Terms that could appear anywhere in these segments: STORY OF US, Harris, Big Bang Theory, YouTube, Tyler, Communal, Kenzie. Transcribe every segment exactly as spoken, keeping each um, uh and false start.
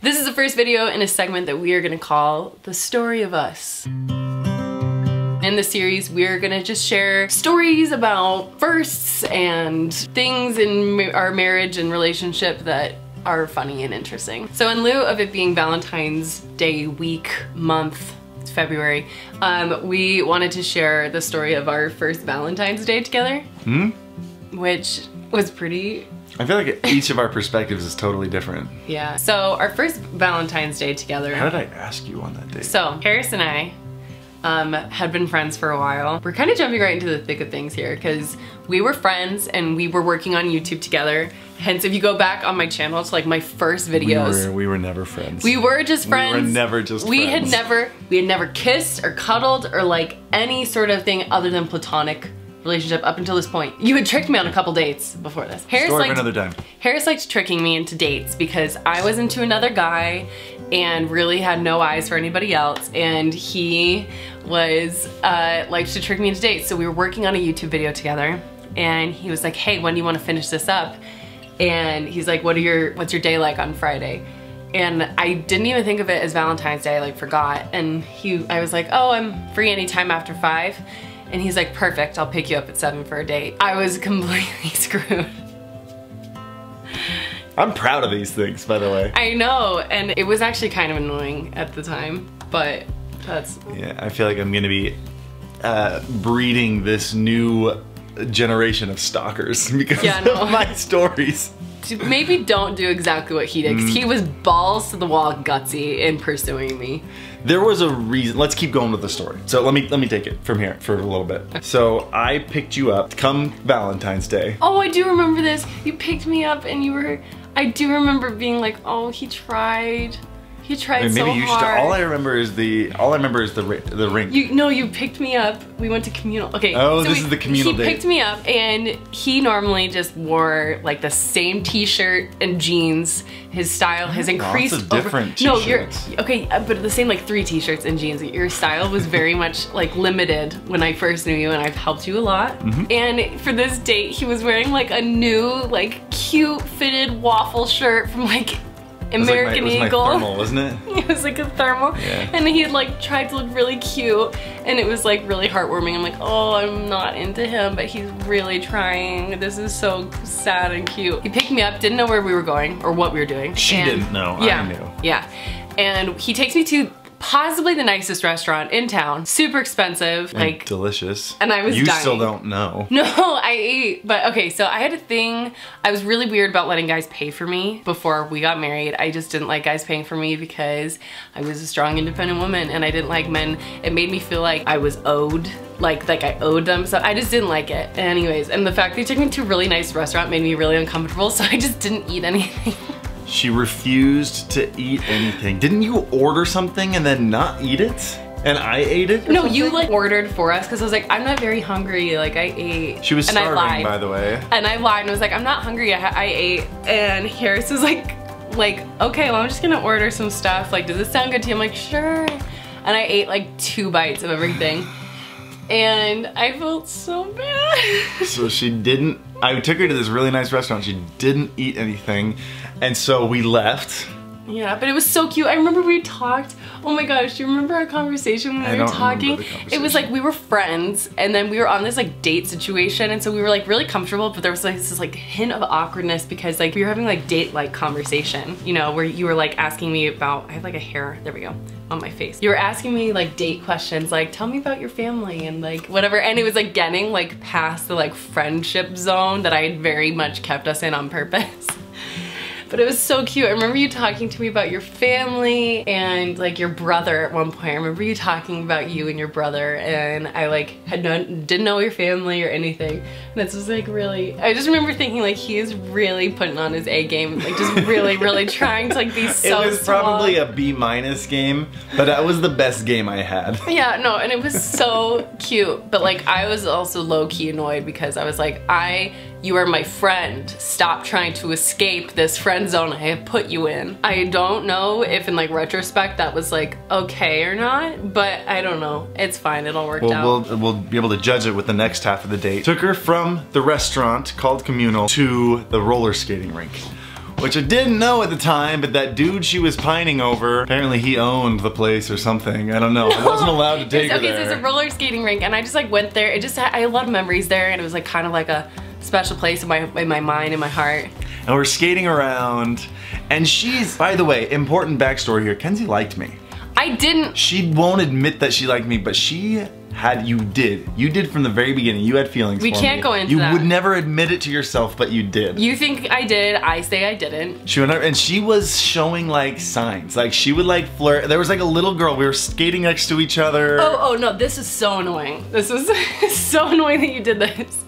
This is the first video in a segment that we are gonna call The Story of Us. In the series, we're gonna just share stories about firsts and things in our marriage and relationship that are funny and interesting. So in lieu of it being Valentine's Day week, month, it's February, um, we wanted to share the story of our first Valentine's Day together, hmm? which was pretty... I feel like each of our perspectives is totally different. Yeah. So our first Valentine's Day together... How did I ask you on that date? So Harris and I um, had been friends for a while. We're kind of jumping right into the thick of things here because we were friends and we were working on YouTube together. Hence, if you go back on my channel to like my first videos, we were, we were never friends. We were just friends. We were never just we friends. We had never, we had never kissed or cuddled or like any sort of thing other than platonic relationship up until this point. You had tricked me on a couple dates before this. Harris Story liked, for another time. Harris liked tricking me into dates because I was into another guy and really had no eyes for anybody else, and he was uh, liked to trick me into dates. So we were working on a YouTube video together, and he was like, "Hey, when do you want to finish this up?" And he's like, "What are your what's your day like on Friday?" And I didn't even think of it as Valentine's Day. I like forgot, and he I was like, "Oh, I'm free anytime after five." And he's like, perfect, I'll pick you up at seven for a date. I was completely screwed. I'm proud of these things, by the way. I know, and it was actually kind of annoying at the time, but that's... Yeah, I feel like I'm gonna be uh, breeding this new generation of stalkers because yeah, no. of my stories. Maybe don't do exactly what he did, because he was balls to the wall gutsy in pursuing me. There was a reason. Let's keep going with the story. So let me let me take it from here for a little bit. So I picked you up come Valentine's Day. Oh, I do remember this. You picked me up and you were, I do remember being like, oh, he tried. He tried I mean, maybe so you hard. Should, all I remember is the all I remember is the the ring. You no, you picked me up. We went to Communal. Okay. Oh, so this we, is the Communal He date. Picked me up, and he normally just wore like the same T-shirt and jeans. His style has increased. Lots of different over, T-shirts. No, you're okay, but the same like three T-shirts and jeans. Your style was very much like limited when I first knew you, and I've helped you a lot. Mm-hmm. And for this date, he was wearing like a new like cute fitted waffle shirt from like. American it was like my, Eagle. It was my thermal, wasn't it? It was like a thermal. Yeah. And he had like tried to look really cute, and it was like really heartwarming. I'm like, oh, I'm not into him, but he's really trying. This is so sad and cute. He picked me up, didn't know where we were going or what we were doing. She and, didn't know, yeah, I knew. Yeah, and he takes me to possibly the nicest restaurant in town. Super expensive. And like delicious. And I was you dying. You still don't know. No, I ate. But okay, so I had a thing. I was really weird about letting guys pay for me before we got married. I just didn't like guys paying for me because I was a strong, independent woman, and I didn't like men. It made me feel like I was owed. Like, like I owed them, so I just didn't like it. Anyways, and the fact they took me to a really nice restaurant made me really uncomfortable, so I just didn't eat anything. She refused to eat anything. Didn't you order something and then not eat it? And I ate it? No, something? You like ordered for us because I was like, I'm not very hungry. Like I ate. She was starving, and I lied. By the way. And I lied and was like, I'm not hungry. I, I ate. And Harris was like, like, okay, well, I'm just gonna order some stuff. Like, does this sound good to you? I'm like, sure. And I ate like two bites of everything. And I felt so bad. So she didn't, I took her to this really nice restaurant. She didn't eat anything. And so we left. Yeah, but it was so cute. I remember we talked. Oh my gosh, do you remember our conversation when I we were talking? It was like we were friends, and then we were on this like date situation, and so we were like really comfortable, but there was like this like hint of awkwardness because like we were having like date-like conversation, you know, where you were like asking me about, I had like a hair, there we go, on my face. You were asking me like date questions, like tell me about your family and like whatever, and it was like getting like past the like friendship zone that I had very much kept us in on purpose. But it was so cute. I remember you talking to me about your family and like your brother at one point. I remember you talking about you and your brother, and I like had no, didn't know your family or anything. And this was like really, I just remember thinking like he is really putting on his A game, like just really, really trying to like be so It was small. Probably a B minus game, but that was the best game I had. Yeah, no, and it was so cute. But like I was also low key annoyed because I was like, I, you are my friend. Stop trying to escape this friend zone I have put you in. I don't know if in like retrospect that was like okay or not, but I don't know. It's fine, it all worked well, out. We'll, we'll be able to judge it with the next half of the date. Took her from the restaurant called Communal to the roller skating rink. which I didn't know at the time, but that dude she was pining over, apparently he owned the place or something. I don't know. No. I wasn't allowed to take her there. Okay, so it's a roller skating rink, and I just like went there. It just I had a lot of memories there, and it was like kind of like a special place in my in my mind and my heart. And we're skating around, and she's, by the way, important backstory here. Kenzie liked me. I didn't. She won't admit that she liked me, but she had, you did. You did from the very beginning. You had feelings we for me. We can't go into you that. You would never admit it to yourself, but you did. You think I did, I say I didn't. She went, and she was showing like signs. Like she would like flirt. There was like a little girl, we were skating next to each other. Oh, oh no, this is so annoying. This is so annoying that you did this.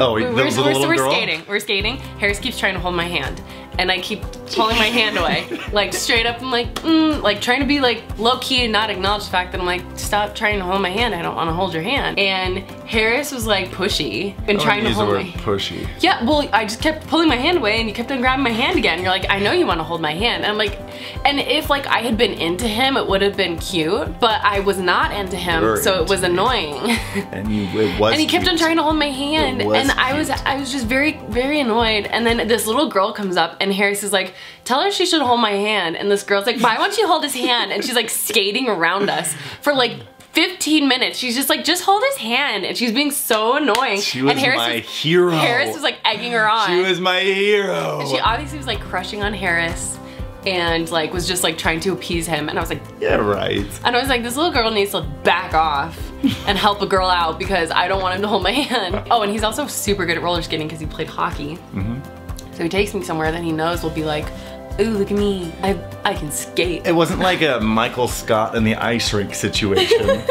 Oh, we, we're, was we're, so we're skating. We're skating. Harris keeps trying to hold my hand, and I keep pulling my hand away, like straight up. I'm like, mm, like trying to be like low key and not acknowledge the fact that I'm like, stop trying to hold my hand. I don't want to hold your hand. And Harris was like pushy and trying to hold my hand. Pushy. Yeah. Well, I just kept pulling my hand away, and you kept on grabbing my hand again. You're like, I know you want to hold my hand. And I'm like, and if like I had been into him, it would have been cute. But I was not into him, You're so into it was annoying. And you, it was. And he kept cute. on trying to hold my hand. And I was I was just very, very annoyed. And then this little girl comes up, and Harris is like, tell her she should hold my hand. And this girl's like, why won't you hold his hand? And she's like skating around us for like fifteen minutes. She's just like, just hold his hand. And she's being so annoying. She was and Harris my was, hero. Harris was like egging her on. She was my hero. And she obviously was like crushing on Harris, and like was just like trying to appease him, and I was like, yeah, right. And I was like, this little girl needs to back off and help a girl out, because I don't want him to hold my hand. Oh, and he's also super good at roller skating because he played hockey. Mm-hmm. So he takes me somewhere that he knows will be like, ooh, look at me, I, I can skate. It wasn't like a Michael Scott in the ice rink situation,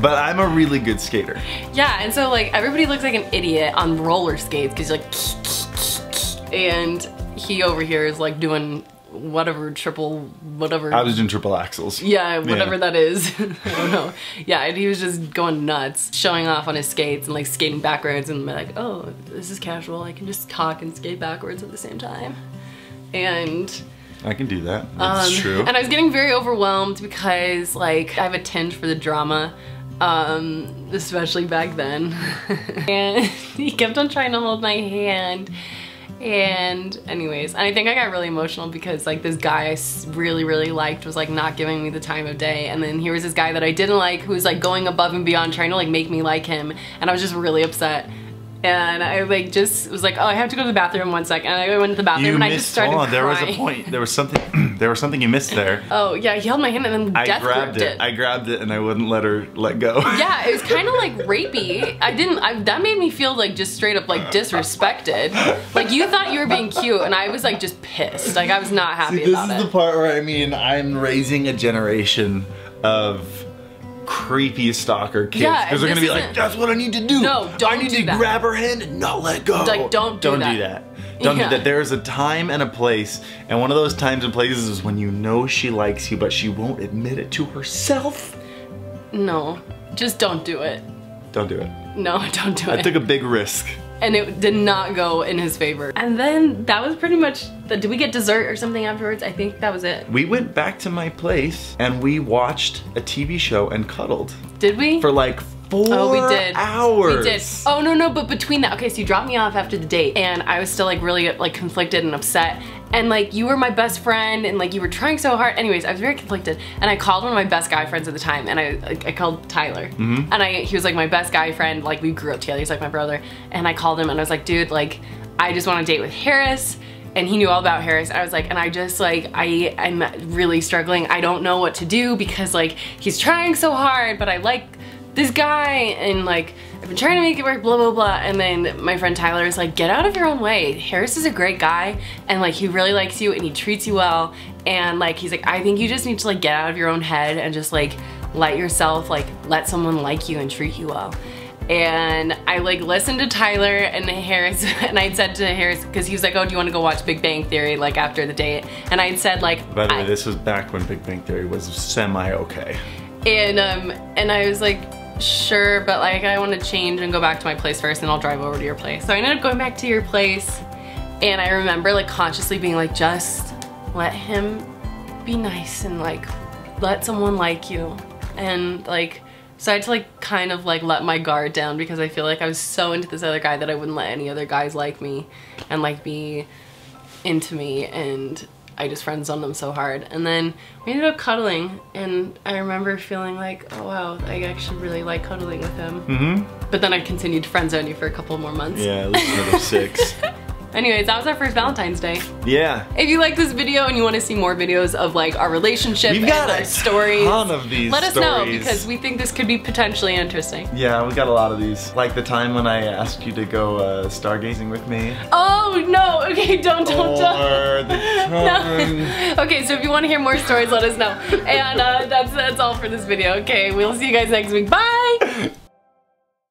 but I'm a really good skater. Yeah, and so like everybody looks like an idiot on roller skates because you're like, and he over here is like doing whatever triple whatever I was doing triple axles. Yeah, whatever yeah. that is. I don't know. Yeah, and he was just going nuts, showing off on his skates and like skating backwards, and like, oh, this is casual. I can just talk and skate backwards at the same time. And I can do that. That's um, true. And I was getting very overwhelmed because like I have a tinge for the drama, um, especially back then. And he kept on trying to hold my hand. And anyways, and I think I got really emotional because like this guy I really, really liked was like not giving me the time of day, and then here was this guy that I didn't like who was like going above and beyond trying to like make me like him, and I was just really upset. And I like just was like, oh, I have to go to the bathroom one second. And I went to the bathroom, you and I just started on. There crying. was a point. There was something. There was something you missed there. Oh yeah, he held my hand and then I death grabbed it. it. I grabbed it and I wouldn't let her let go. Yeah, it was kind of like rapey. I didn't. I, that made me feel like just straight up like disrespected. Like you thought you were being cute, and I was like just pissed. Like I was not happy See, this about it. This is the part where I mean I'm raising a generation of creepy stalker kids, because yeah, they're gonna be like, that's what I need to do. No, don't I need do to that. grab her hand and not let go. Like, don't do don't that. do that. Don't yeah. do that. There is a time and a place, and one of those times and places is when you know she likes you, but she won't admit it to herself. No, just don't do it. Don't do it. No, don't do I it. I took a big risk, and it did not go in his favor. And then that was pretty much the, did we get dessert or something afterwards? I think that was it. We went back to my place and we watched a T V show and cuddled. Did we? For like four oh, we did. hours. We did. Oh no, no, but between that, okay, so you dropped me off after the date, and I was still like really like conflicted and upset. And like you were my best friend, and like you were trying so hard. Anyways, I was very conflicted, and I called one of my best guy friends at the time, and I I called Tyler, mm-hmm. and I he was like my best guy friend. Like we grew up together. He's like my brother, and I called him, and I was like, dude, like I just want to date with Harris, and he knew all about Harris. I was like, and I just like I I'm really struggling. I don't know what to do because like he's trying so hard, but I like this guy, and like I've been trying to make it work, blah, blah, blah. And then my friend Tyler is like, get out of your own way. Harris is a great guy, and like he really likes you, and he treats you well. And like, he's like, I think you just need to like get out of your own head and just like let yourself, like let someone like you and treat you well. And I like listened to Tyler and Harris, and I'd said to Harris, because he was like, oh, do you want to go watch Big Bang Theory like after the date? And I'd said like- By the way, this was back when Big Bang Theory was semi-okay. And, um, and I was like, sure, but like I want to change and go back to my place first, and I'll drive over to your place. So I ended up going back to your place, and I remember like consciously being like, just let him be nice and like let someone like you. And like, so I had to like kind of like let my guard down, because I feel like I was so into this other guy that I wouldn't let any other guys like me and like be into me, and I just friend-zoned them so hard. And then we ended up cuddling, and I remember feeling like, oh wow, I actually really like cuddling with him. Mm-hmm. But then I continued to friend-zone you for a couple more months. Yeah, at least another six. Anyways, that was our first Valentine's Day. Yeah. If you like this video and you want to see more videos of like our relationship and our stories, ton of these let us stories. know, because we think this could be potentially interesting. Yeah, we got a lot of these. Like the time when I asked you to go uh, stargazing with me. Oh no! Okay, don't, don't, don't. No. Okay, so if you want to hear more stories, let us know. And uh, that's that's all for this video. Okay, we'll see you guys next week. Bye.